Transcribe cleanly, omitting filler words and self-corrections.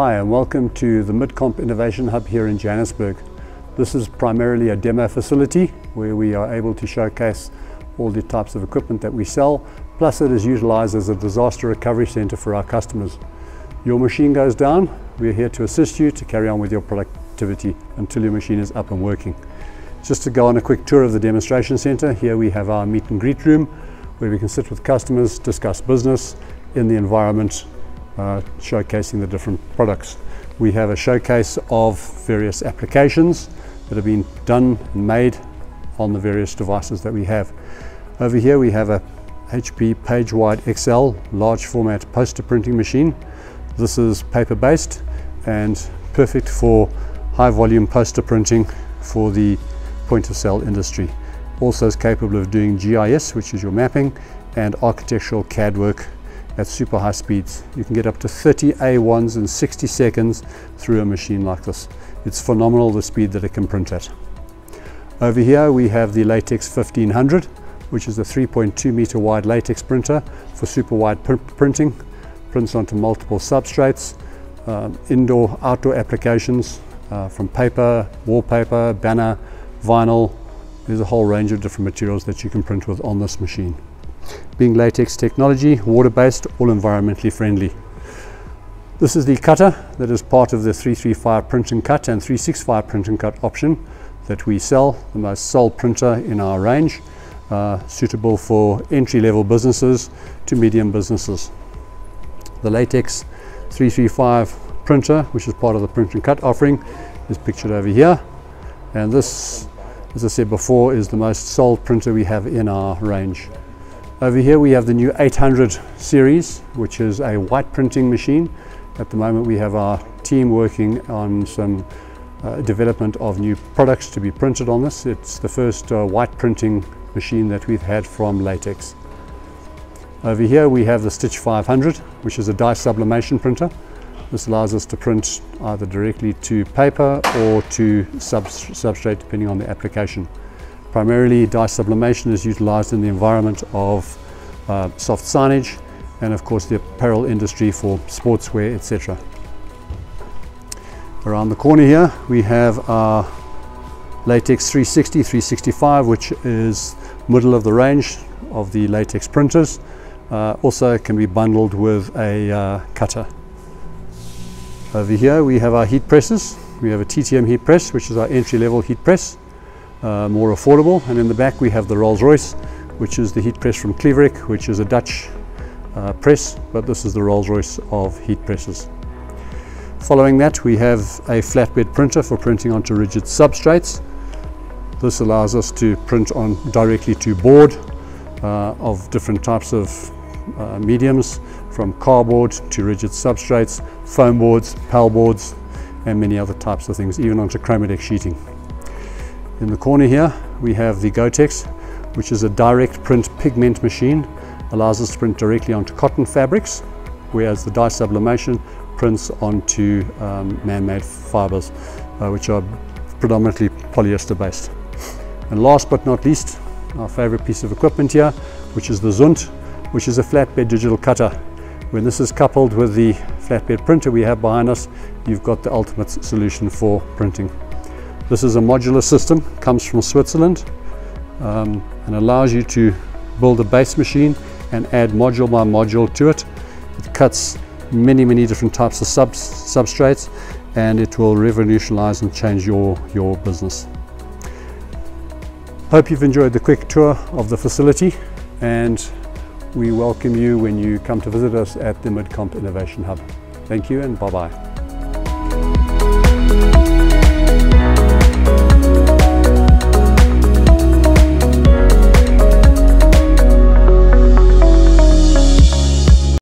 Hi and welcome to the Midcomp Innovation Hub here in Johannesburg. This is primarily a demo facility where we are able to showcase all the types of equipment that we sell, plus it is utilized as a disaster recovery center for our customers. Your machine goes down, we're here to assist you to carry on with your productivity until your machine is up and working. Just to go on a quick tour of the demonstration center, here we have our meet and greet room where we can sit with customers, discuss business in the environment, showcasing the different products. We have a showcase of various applications that have been done and made on the various devices that we have. Over here we have a HP PageWide XL large format poster printing machine. This is paper based and perfect for high volume poster printing for the point of sale industry. Also is capable of doing GIS, which is your mapping, and architectural CAD work at super high speeds. You can get up to 30 A1s in 60 seconds through a machine like this. It's phenomenal the speed that it can print at. Over here we have the Latex 1500, which is a 3.2 meter wide latex printer for super wide printing. Prints onto multiple substrates, indoor, outdoor applications, from paper, wallpaper, banner, vinyl. There's a whole range of different materials that you can print with on this machine. Being latex technology, water-based, all environmentally friendly. This is the cutter that is part of the 335 print and cut and 365 print and cut option that we sell, the most sold printer in our range, suitable for entry-level businesses to medium businesses. The Latex 335 printer, which is part of the print and cut offering, is pictured over here, and this, as I said before, is the most sold printer we have in our range. Over here we have the new 800 series, which is a white printing machine. At the moment we have our team working on some development of new products to be printed on this. It's the first white printing machine that we've had from Latex. Over here we have the Stitch 500, which is a dye sublimation printer. This allows us to print either directly to paper or to substrate depending on the application. Primarily dye sublimation is utilized in the environment of soft signage and of course the apparel industry for sportswear, etc. Around the corner here we have our Latex 360, 365, which is middle of the range of the latex printers. Also can be bundled with a cutter. Over here we have our heat presses. We have a TTM heat press, which is our entry-level heat press. More affordable, and in the back we have the Rolls-Royce, which is the heat press from Cleverick, which is a Dutch press, but this is the Rolls-Royce of heat presses. Following that we have a flatbed printer for printing onto rigid substrates. This allows us to print on directly to board of different types of mediums, from cardboard to rigid substrates, foam boards, PAL boards, and many other types of things, even onto Chromadex sheeting. In the corner here we have the GoTex, which is a direct print pigment machine. Allows us to print directly onto cotton fabrics, whereas the dye sublimation prints onto man-made fibers, which are predominantly polyester based. And last but not least, our favorite piece of equipment here, which is the Zund, which is a flatbed digital cutter. When this is coupled with the flatbed printer we have behind us, you've got the ultimate solution for printing. This is a modular system, comes from Switzerland, and allows you to build a base machine and add module by module to it. It cuts many different types of substrates, and it will revolutionize and change your business. Hope you've enjoyed the quick tour of the facility, and we welcome you when you come to visit us at the Midcomp Innovation Hub. Thank you and bye-bye.